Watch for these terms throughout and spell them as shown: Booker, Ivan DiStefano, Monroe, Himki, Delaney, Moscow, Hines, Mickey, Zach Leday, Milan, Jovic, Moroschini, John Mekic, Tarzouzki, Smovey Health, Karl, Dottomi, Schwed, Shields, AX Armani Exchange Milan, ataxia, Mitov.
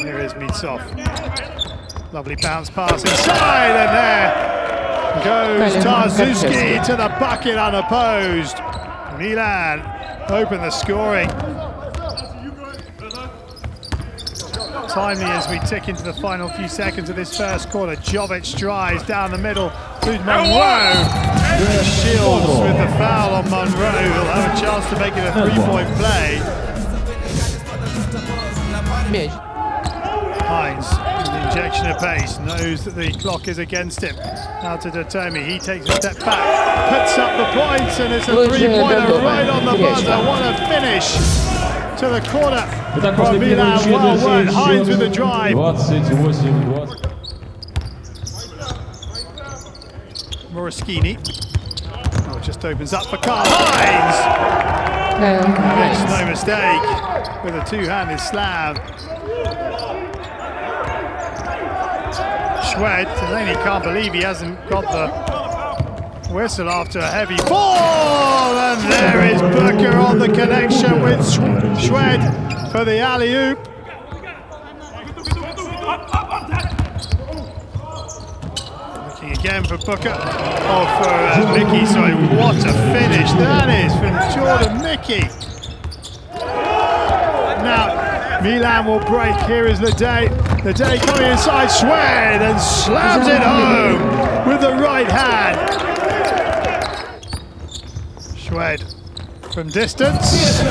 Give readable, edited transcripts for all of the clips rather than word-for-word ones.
Here is Mitov. Lovely bounce pass inside, and there goes Tarzouzki to the bucket unopposed. Milan open the scoring. Timely as we tick into the final few seconds of this first quarter. Jovic drives down the middle through Monroe. Shields with the foul on Monroe. He'll have a chance to make it a three-point play. Hines, an injection of pace, knows that the clock is against him. Now to Dottomi, he takes a step back, puts up the points, and it's a three-pointer right on the buzzer. What a finish to the corner from Milan. Well won, Hines with the drive. Moroschini, oh, just opens up for Karl. Hines makes no mistake with a two-handed slam. Schwed, Delaney can't believe he hasn't got the whistle after a heavy fall, and there is Booker on the connection with Schwed for the alley-oop. Looking again for Booker, for Mickey, sorry, what a finish that is from Jordan Mickey. Now, Milan will break, here is Leday. The day coming inside, Schwed, and slams it home with the right hand. Schwed from distance. Just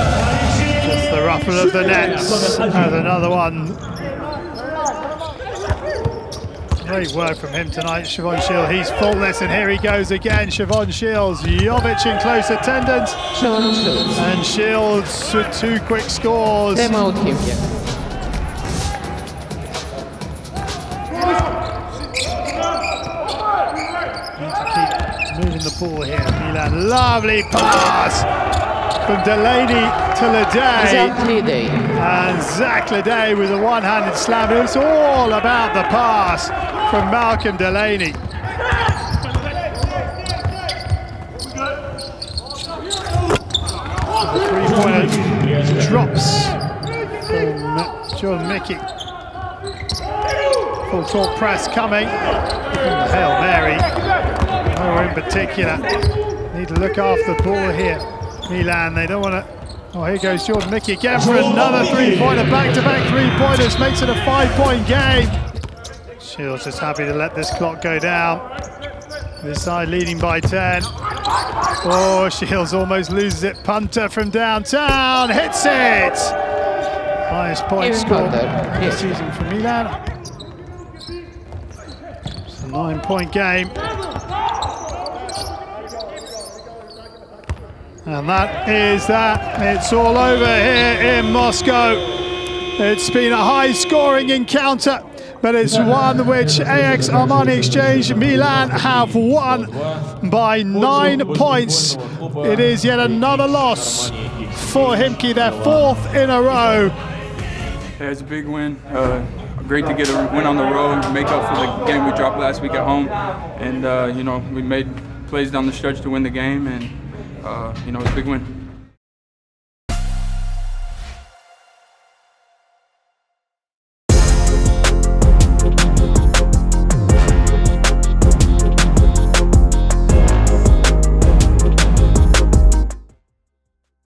the ruffle of the nets. And another one. Great work from him tonight, Siobhan Shields. He's faultless, and here he goes again. Siobhan Shields, Jovic in close attendance. And Shields with two quick scores. Moving the ball here, Milan. Lovely pass from Delaney to Leday. And Zach Leday with a one-handed slam. It's all about the pass from Malcolm Delaney. The three-pointer drops from John Mekic. Full court press coming. Hail Mary. Oh, in particular. Need to look after the ball here. Milan, they don't want to. Oh, here goes Jordan Mickey again for another three-pointer. Back-to-back three-pointers makes it a five-point game. Shields just happy to let this clock go down. This side leading by 10. Oh, Shields almost loses it. Punter from downtown. Hits it. Highest point scored this season for Milan. 9-point game, and that is that. It's all over here in Moscow. It's been a high-scoring encounter, but it's one which AX Armani Exchange Milan have won by 9 points. It is yet another loss for Himki, their fourth in a row. Yeah, it's a big win. Great to get a win on the road, make up for the game we dropped last week at home, and you know, we made plays down the stretch to win the game, and you know, it's a big win.